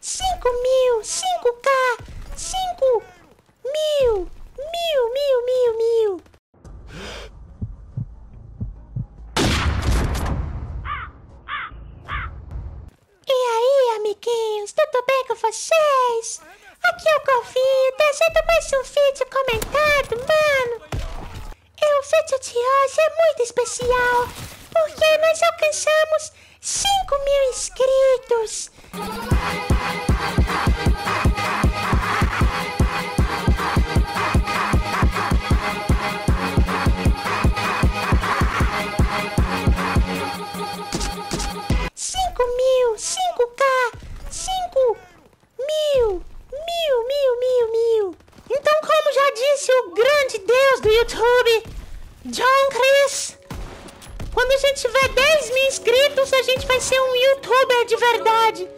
5.000, 5K, 5.000, mil. E aí, amiguinhos, tudo bem com vocês? Aqui é o Corvinho, trazendo mais um vídeo comentado, mano. E o vídeo de hoje é muito especial, porque nós alcançamos 5.000 inscritos. Quando a gente tiver 10 mil inscritos, a gente vai ser um youtuber de verdade.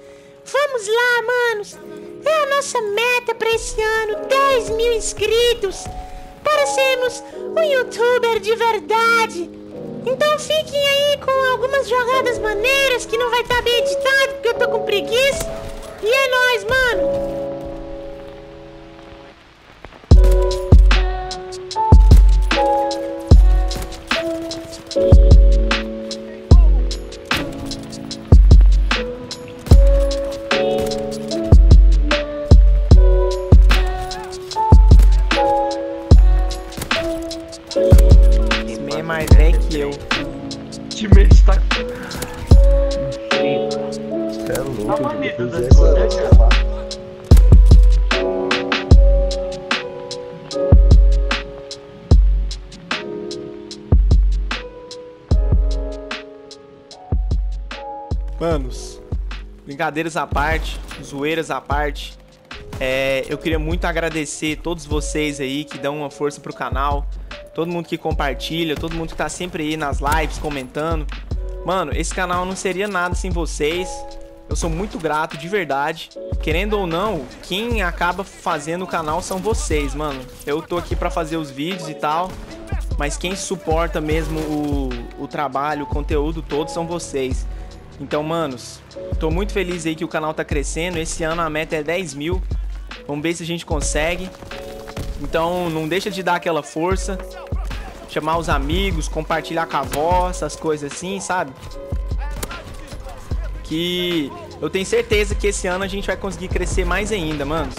Vamos lá, manos. É a nossa meta para esse ano, 10 mil inscritos, para sermos um youtuber de verdade. Então fiquem aí com algumas jogadas maneiras que não vai estar bem editado, porque eu tô com preguiça. E é nóis, mano. Mais velho que eu. Que medo está aqui. Você é louco. Manos, brincadeiras à parte, zoeiras à parte, eu queria muito agradecer todos vocês aí que dão uma força pro canal. Todo mundo que compartilha, todo mundo que tá sempre aí nas lives, comentando. Mano, esse canal não seria nada sem vocês. Eu sou muito grato, de verdade. Querendo ou não, quem acaba fazendo o canal são vocês, mano. Eu tô aqui pra fazer os vídeos e tal, mas quem suporta mesmo o trabalho, o conteúdo todo são vocês. Então, manos, tô muito feliz aí que o canal tá crescendo. Esse ano a meta é 10 mil. Vamos ver se a gente consegue. Então não deixa de dar aquela força, chamar os amigos, compartilhar com a avó, essas coisas assim, sabe? Que eu tenho certeza que esse ano a gente vai conseguir crescer mais ainda, manos.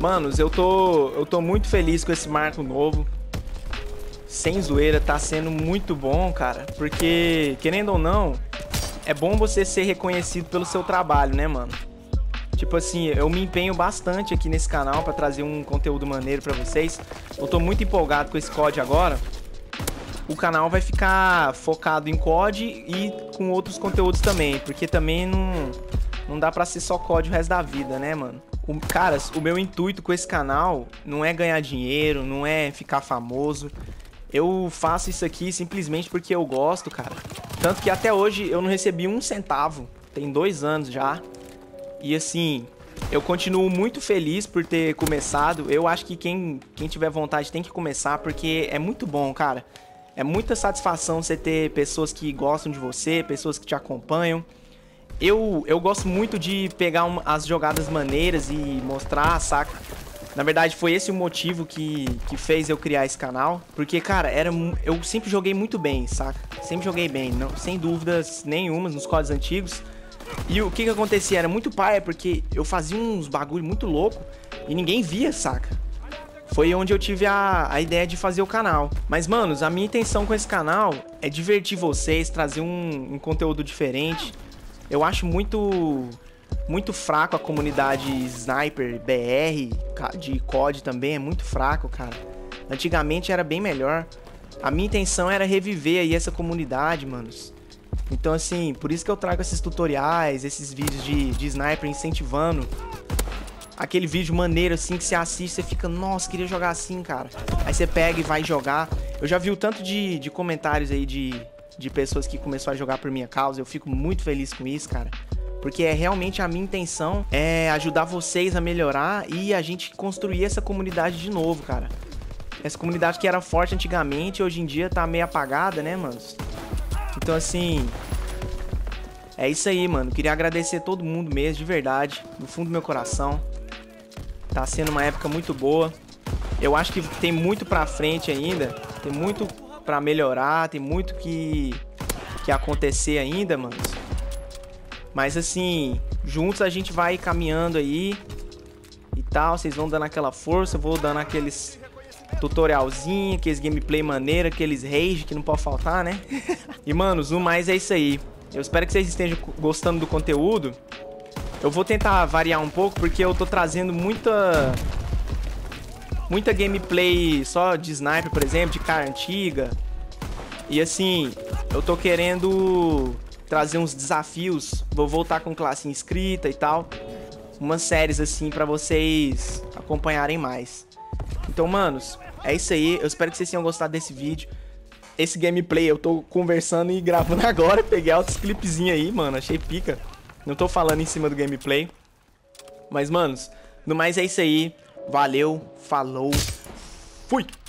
Manos, eu tô muito feliz com esse marco novo. Sem zoeira, tá sendo muito bom, cara. Porque, querendo ou não, é bom você ser reconhecido pelo seu trabalho, né, mano? Tipo assim, eu me empenho bastante aqui nesse canal pra trazer um conteúdo maneiro pra vocês. Eu tô muito empolgado com esse COD agora. O canal vai ficar focado em COD e com outros conteúdos também, porque também não dá pra ser só COD o resto da vida, né, mano? Caras, o meu intuito com esse canal não é ganhar dinheiro, não é ficar famoso. Eu faço isso aqui simplesmente porque eu gosto, cara. Tanto que até hoje eu não recebi um centavo. Tem 2 anos já. E assim, eu continuo muito feliz por ter começado. Eu acho que quem tiver vontade tem que começar, porque é muito bom, cara. É muita satisfação você ter pessoas que gostam de você, pessoas que te acompanham. Eu gosto muito de pegar as jogadas maneiras e mostrar, saca? Na verdade, foi esse o motivo que fez eu criar esse canal. Porque, cara, eu sempre joguei muito bem, saca? Sempre joguei bem, não, sem dúvidas nenhuma, nos CODs antigos. E o que acontecia era muito paia, porque eu fazia uns bagulho muito louco e ninguém via, saca? Foi onde eu tive a ideia de fazer o canal. Mas, manos, a minha intenção com esse canal é divertir vocês, trazer um conteúdo diferente. Eu acho muito fraco a comunidade Sniper, BR, de COD também, é muito fraco, cara. Antigamente era bem melhor. A minha intenção era reviver aí essa comunidade, manos. Então, assim, por isso que eu trago esses tutoriais, esses vídeos de sniper incentivando. Aquele vídeo maneiro, assim, que você assiste, você fica, nossa, queria jogar assim, cara. Aí você pega e vai jogar. Eu já vi o tanto de comentários aí de pessoas que começaram a jogar por minha causa. Eu fico muito feliz com isso, cara. Porque é realmente a minha intenção é ajudar vocês a melhorar e a gente construir essa comunidade de novo, cara. Essa comunidade que era forte antigamente, hoje em dia tá meio apagada, né, manos? Então, assim, É isso aí, mano. Queria agradecer todo mundo mesmo, de verdade, do fundo do meu coração. Tá sendo uma época muito boa. Eu acho que tem muito pra frente ainda. Tem muito pra melhorar, tem muito que acontecer ainda, mano. Mas assim, juntos a gente vai caminhando aí e tal. Vocês vão dando aquela força, eu vou dando aqueles tutorialzinho, aqueles gameplay maneiro, aqueles rage que não pode faltar, né? E, mano, no mais é isso aí. Eu espero que vocês estejam gostando do conteúdo. Eu vou tentar variar um pouco, porque eu tô trazendo muita gameplay só de sniper, por exemplo, de cara antiga. E, assim, eu tô querendo trazer uns desafios. Vou voltar com classe inscrita e tal. Umas séries, assim, pra vocês acompanharem mais. Então, manos, é isso aí. Eu espero que vocês tenham gostado desse vídeo. Esse gameplay eu tô conversando e gravando agora. Peguei altos clipezinhos aí, mano. Achei pica. Não tô falando em cima do gameplay. Mas, manos, no mais é isso aí. Valeu, falou, fui!